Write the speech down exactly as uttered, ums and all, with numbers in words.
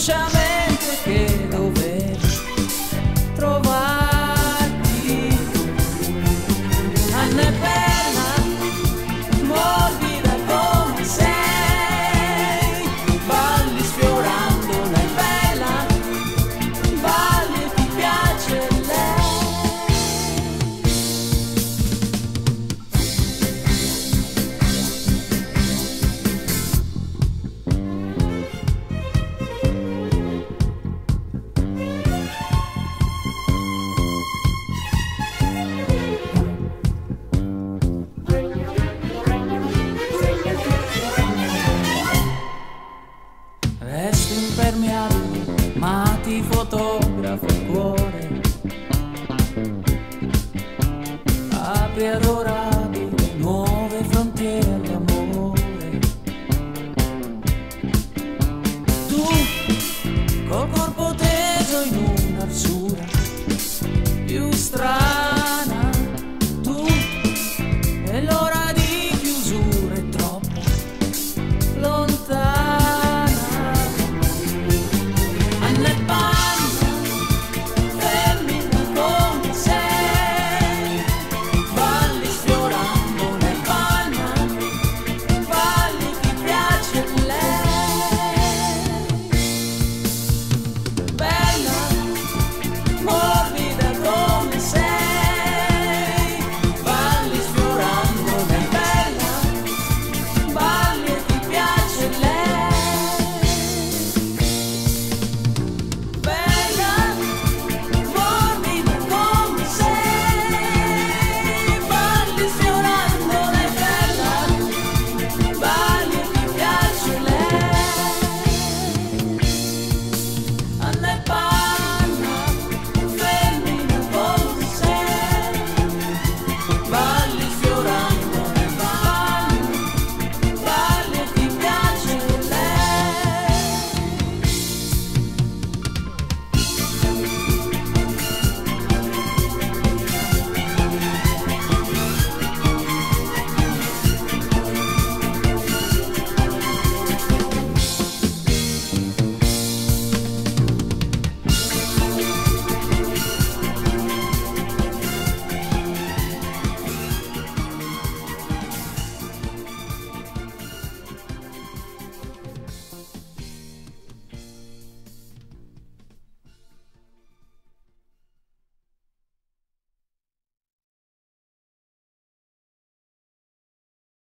inconsciamente che dovevi trovarti. Anna è bella, morbida come sei, balli sfiorandola, è bella, balli e ti piace lei. Resti impermeabile, ma ti fotografo il cuore. Apri ad ora